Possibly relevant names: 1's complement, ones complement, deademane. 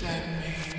Deademane.